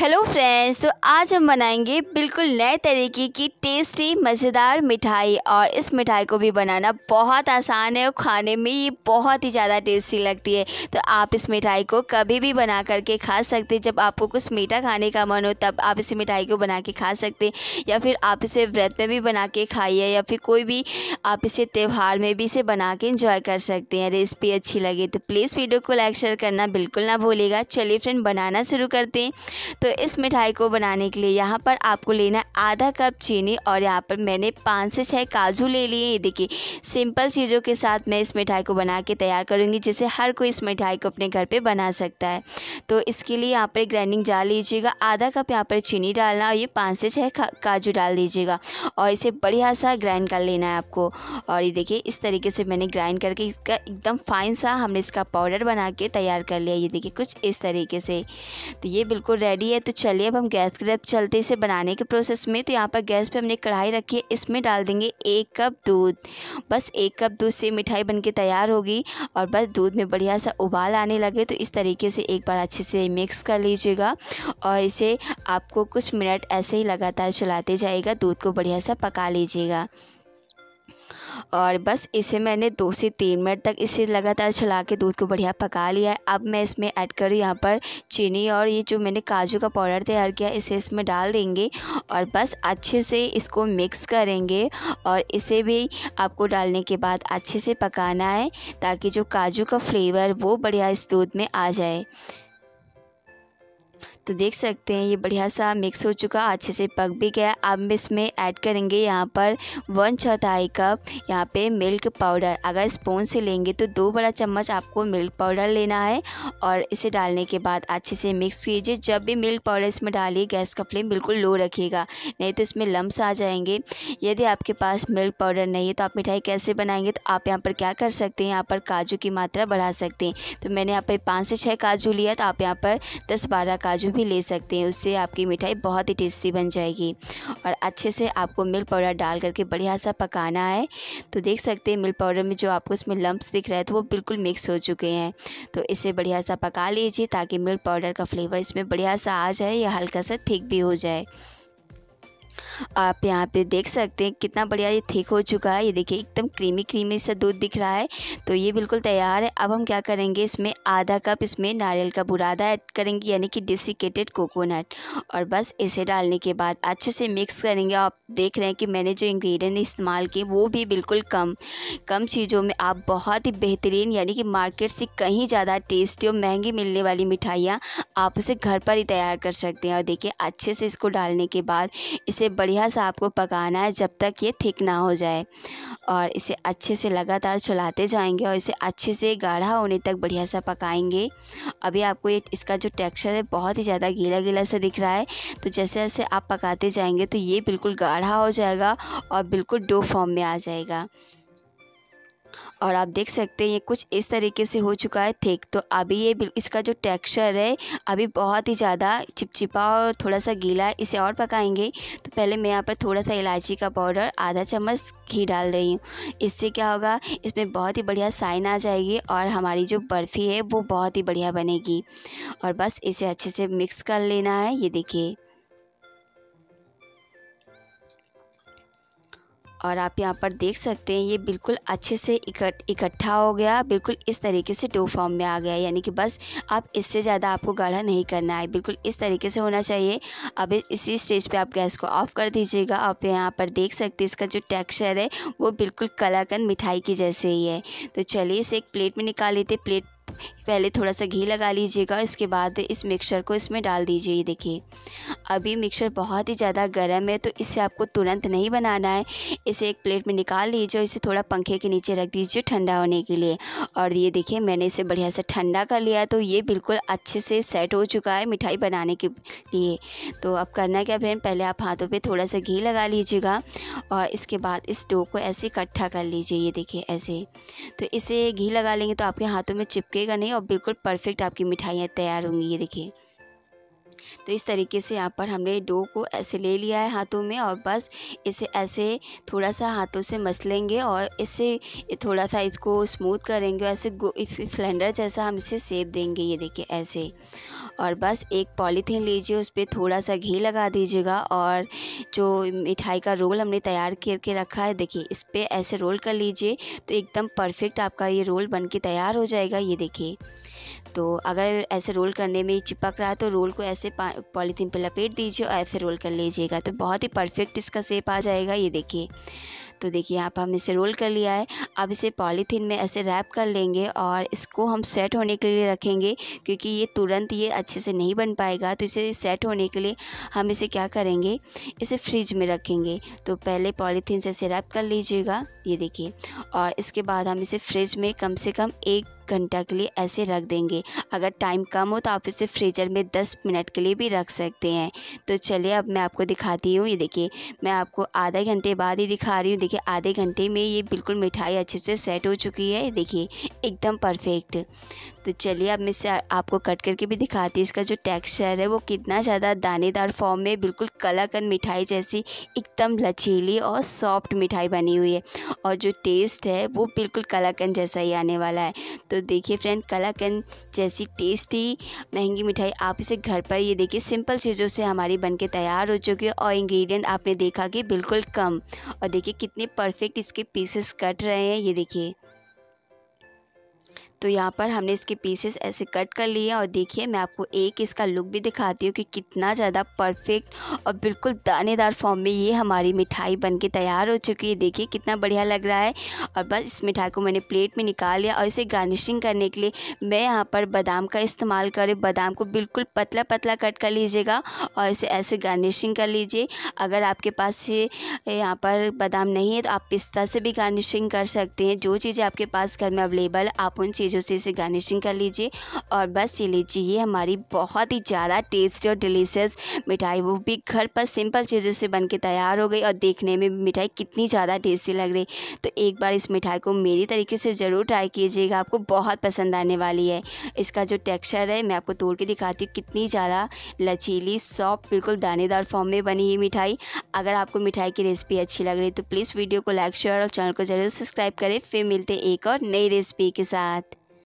Hello friends, तो आज हम बनाएंगे बिल्कुल नए तरीके की टेस्टी मज़ेदार मिठाई। और इस मिठाई को भी बनाना बहुत आसान है और खाने में ये बहुत ही ज़्यादा टेस्टी लगती है। तो आप इस मिठाई को कभी भी बना करके खा सकते हैं। जब आपको कुछ मीठा खाने का मन हो तब आप इस मिठाई को बना के खा सकते हैं, या फिर आप इसे व्रत में भी बना के खाइए, या फिर कोई भी आप इसे त्यौहार में भी इसे बना के इंजॉय कर सकते हैं। रेसिपी अच्छी लगे तो प्लीज़ वीडियो को लाइक शेयर करना बिल्कुल ना भूलिएगा। चलिए फ्रेंड, बनाना शुरू करते हैं। तो इस मिठाई को बनाने के लिए यहाँ पर आपको लेना है आधा कप चीनी, और यहाँ पर मैंने 5 से 6 काजू ले लिए। ये देखिए, सिंपल चीज़ों के साथ मैं इस मिठाई को बना के तैयार करूँगी, जिसे हर कोई इस मिठाई को अपने घर पे बना सकता है। तो इसके लिए यहाँ पर ग्राइंडिंग जार लीजिएगा, आधा कप यहाँ पर चीनी डालना और ये 5 से 6 काजू डाल दीजिएगा और इसे बढ़िया सा ग्राइंड कर लेना है आपको। और ये देखिए, इस तरीके से मैंने ग्राइंड करके इसका एकदम फाइन सा हमने इसका पाउडर बना के तैयार कर लिया। ये देखिए, कुछ इस तरीके से। तो ये बिल्कुल रेडी है। तो चलिए अब हम गैस की तरफ चलते इसे बनाने के प्रोसेस में। तो यहाँ पर गैस पे हमने कढ़ाई रखी है, इसमें डाल देंगे 1 कप दूध। बस 1 कप दूध से मिठाई बनके तैयार होगी। और बस दूध में बढ़िया सा उबाल आने लगे तो इस तरीके से एक बार अच्छे से मिक्स कर लीजिएगा और इसे आपको कुछ मिनट ऐसे ही लगातार चलाते जाइएगा। दूध को बढ़िया सा पका लीजिएगा और बस इसे मैंने 2 से 3 मिनट तक इसे लगातार चला के दूध को बढ़िया पका लिया है। अब मैं इसमें ऐड करूँ यहाँ पर चीनी, और ये जो मैंने काजू का पाउडर तैयार किया इसे इसमें डाल देंगे और बस अच्छे से इसको मिक्स करेंगे। और इसे भी आपको डालने के बाद अच्छे से पकाना है ताकि जो काजू का फ्लेवर वो बढ़िया इस दूध में आ जाए। तो देख सकते हैं ये बढ़िया सा मिक्स हो चुका, अच्छे से पक भी गया। अब इसमें ऐड करेंगे यहाँ पर 1/4 कप यहाँ पे मिल्क पाउडर। अगर स्पून से लेंगे तो 2 बड़ा चम्मच आपको मिल्क पाउडर लेना है और इसे डालने के बाद अच्छे से मिक्स कीजिए। जब भी मिल्क पाउडर इसमें डालिए गैस का फ्लेम बिल्कुल लो रखिएगा, नहीं तो इसमें लम्स आ जाएंगे। यदि आपके पास मिल्क पाउडर नहीं है तो आप मिठाई कैसे बनाएंगे, तो आप यहाँ पर क्या कर सकते हैं, यहाँ पर काजू की मात्रा बढ़ा सकते हैं। तो मैंने यहाँ पर 5 से 6 काजू लिया, तो आप यहाँ पर 10-12 काजू भी ले सकते हैं। उससे आपकी मिठाई बहुत ही टेस्टी बन जाएगी। और अच्छे से आपको मिल्क पाउडर डाल करके बढ़िया सा पकाना है। तो देख सकते हैं मिल्क पाउडर में जो आपको इसमें लम्प्स दिख रहे हैं तो वो बिल्कुल मिक्स हो चुके हैं। तो इसे बढ़िया सा पका लीजिए ताकि मिल्क पाउडर का फ्लेवर इसमें बढ़िया सा आ जाए या हल्का सा थिक भी हो जाए। आप यहाँ पे देख सकते हैं कितना बढ़िया ये थिक हो चुका है। ये देखिए, एकदम क्रीमी क्रीमी सा दूध दिख रहा है। तो ये बिल्कुल तैयार है। अब हम क्या करेंगे, इसमें आधा कप इसमें नारियल का बुरादा ऐड करेंगे, यानी कि डेसिकेटेड कोकोनट। और बस इसे डालने के बाद अच्छे से मिक्स करेंगे। आप देख रहे हैं कि मैंने जो इंग्रेडिएंट इस्तेमाल किए वो भी बिल्कुल कम चीज़ों में आप बहुत ही बेहतरीन, यानी कि मार्केट से कहीं ज़्यादा टेस्टी और महंगी मिलने वाली मिठाइयाँ आप उसे घर पर ही तैयार कर सकते हैं। और देखिए, अच्छे से इसको डालने के बाद इसे बढ़िया सा आपको पकाना है जब तक ये थिक ना हो जाए। और इसे अच्छे से लगातार चलाते जाएंगे और इसे अच्छे से गाढ़ा होने तक बढ़िया सा पकाएंगे। अभी आपको ये इसका जो टेक्सचर है बहुत ही ज़्यादा गीला गीला सा दिख रहा है। तो जैसे जैसे आप पकाते जाएंगे तो ये बिल्कुल गाढ़ा हो जाएगा और बिल्कुल डो फॉर्म में आ जाएगा। और आप देख सकते हैं ये कुछ इस तरीके से हो चुका है थिक। तो अभी ये इसका जो टेक्सचर है अभी बहुत ही ज़्यादा चिपचिपा और थोड़ा सा गीला है, इसे और पकाएंगे। तो पहले मैं यहाँ पर थोड़ा सा इलायची का पाउडर, आधा चम्मच घी डाल रही हूँ। इससे क्या होगा, इसमें बहुत ही बढ़िया साइन आ जाएगी और हमारी जो बर्फ़ी है वो बहुत ही बढ़िया बनेगी। और बस इसे अच्छे से मिक्स कर लेना है। ये देखिए, और आप यहाँ पर देख सकते हैं ये बिल्कुल अच्छे से इकट्ठा हो गया, बिल्कुल इस तरीके से डो फॉर्म में आ गया। यानी कि बस आप इससे ज़्यादा आपको गाढ़ा नहीं करना है, बिल्कुल इस तरीके से होना चाहिए। अब इसी स्टेज पे आप गैस को ऑफ कर दीजिएगा। आप यहाँ पर देख सकते हैं इसका जो टेक्सचर है वो बिल्कुल कलाकंद मिठाई की जैसे ही है। तो चलिए इसे एक प्लेट में निकाल लेते। प्लेट पहले थोड़ा सा घी लगा लीजिएगा, इसके बाद इस मिक्सचर को इसमें डाल दीजिए। ये देखिए, अभी मिक्सचर बहुत ही ज़्यादा गर्म है, तो इसे आपको तुरंत नहीं बनाना है। इसे एक प्लेट में निकाल लीजिए, इसे थोड़ा पंखे के नीचे रख दीजिए ठंडा होने के लिए। और ये देखिए, मैंने इसे बढ़िया से ठंडा कर लिया, तो ये बिल्कुल अच्छे से सेट हो चुका है मिठाई बनाने के लिए। तो अब करना क्या फ्रेंड, पहले आप हाथों पर थोड़ा सा घी लगा लीजिएगा और इसके बाद इस डो को ऐसे इकट्ठा कर लीजिए। ये देखिए ऐसे, तो इसे घी लगा लेंगे तो आपके हाथों में चिपके नहीं और बिल्कुल परफेक्ट आपकी मिठाइयाँ तैयार होंगी। ये देखिए, तो इस तरीके से यहाँ पर हमने डो को ऐसे ले लिया है हाथों में और बस इसे ऐसे थोड़ा सा हाथों से मसलेंगे और इसे थोड़ा सा इसको स्मूथ करेंगे और ऐसे सिलेंडर जैसा हम इसे शेप देंगे। ये देखिए ऐसे। और बस एक पॉलीथीन लीजिए, उस पर थोड़ा सा घी लगा दीजिएगा और जो मिठाई का रोल हमने तैयार करके रखा है देखिए इस पर ऐसे रोल कर लीजिए तो एकदम परफेक्ट आपका ये रोल बनके तैयार हो जाएगा। ये देखिए। तो अगर ऐसे रोल करने में चिपक रहा है तो रोल को ऐसे पॉलीथीन पर लपेट दीजिए और ऐसे रोल कर लीजिएगा तो बहुत ही परफेक्ट इसका शेप आ जाएगा। ये देखिए। तो देखिए यहाँ पर हमने इसे रोल कर लिया है। अब इसे पॉलीथीन में ऐसे रैप कर लेंगे और इसको हम सेट होने के लिए रखेंगे क्योंकि ये तुरंत ये अच्छे से नहीं बन पाएगा। तो इसे सेट होने के लिए हम इसे क्या करेंगे, इसे फ्रिज में रखेंगे। तो पहले पॉलीथीन से इसे रैप कर लीजिएगा। ये देखिए। और इसके बाद हम इसे फ्रिज में कम से कम 1 घंटा के लिए ऐसे रख देंगे। अगर टाइम कम हो तो आप इसे फ्रीजर में 10 मिनट के लिए भी रख सकते हैं। तो चलिए अब मैं आपको दिखाती हूँ। ये देखिए मैं आपको आधे घंटे बाद ही दिखा रही हूँ। देखिए आधे घंटे में ये बिल्कुल मिठाई अच्छे से सेट हो चुकी है। देखिए एकदम परफेक्ट। तो चलिए अब मैं इसे आपको कट करके भी दिखाती हूँ। इसका जो टेक्सचर है वो कितना ज़्यादा दानेदार फॉर्म में बिल्कुल कलाकंद मिठाई जैसी एकदम लचीली और सॉफ्ट मिठाई बनी हुई है और जो टेस्ट है वो बिल्कुल कलाकंद जैसा ही आने वाला है। तो देखिए फ्रेंड कलाकंद जैसी टेस्टी महंगी मिठाई आप इसे घर पर ये देखिए सिंपल चीज़ों से हमारी बनके तैयार हो चुकी है और इंग्रेडिएंट आपने देखा कि बिल्कुल कम। और देखिए कितने परफेक्ट इसके पीसेस कट रहे हैं। ये देखिए। तो यहाँ पर हमने इसके पीसेस ऐसे कट कर लिए और देखिए मैं आपको एक इसका लुक भी दिखाती हूँ कि कितना ज़्यादा परफेक्ट और बिल्कुल दानेदार फॉर्म में ये हमारी मिठाई बनके तैयार हो चुकी है। देखिए कितना बढ़िया लग रहा है। और बस इस मिठाई को मैंने प्लेट में निकाल लिया और इसे गार्निशिंग करने के लिए मैं यहाँ पर बादाम का इस्तेमाल करें। बादाम को बिल्कुल पतला पतला कट कर लीजिएगा और इसे ऐसे गार्निशिंग कर लीजिए। अगर आपके पास यहाँ पर बादाम नहीं है तो आप पिस्ता से भी गार्निशिंग कर सकते हैं। जो चीज़ें आपके पास घर में अवेलेबल आप उन चीज़ों से इसे गार्निशिंग कर लीजिए। और बस ये लीजिए ये हमारी बहुत ही ज़्यादा टेस्टी और डिलीशियस मिठाई वो भी घर पर सिंपल चीज़ों से बनके तैयार हो गई और देखने में मिठाई कितनी ज़्यादा टेस्टी लग रही। तो एक बार इस मिठाई को मेरी तरीके से ज़रूर ट्राई कीजिएगा, आपको बहुत पसंद आने वाली है। इसका जो टेक्सचर है मैं आपको तोड़ के दिखाती हूँ। कितनी ज़्यादा लचीली सॉफ्ट बिल्कुल दानेदार फॉर्म में बनी ये मिठाई। अगर आपको मिठाई की रेसिपी अच्छी लग रही तो प्लीज़ वीडियो को लाइक शेयर और चैनल को ज़रूर सब्सक्राइब करें। फिर मिलते एक और नई रेसिपी के साथ।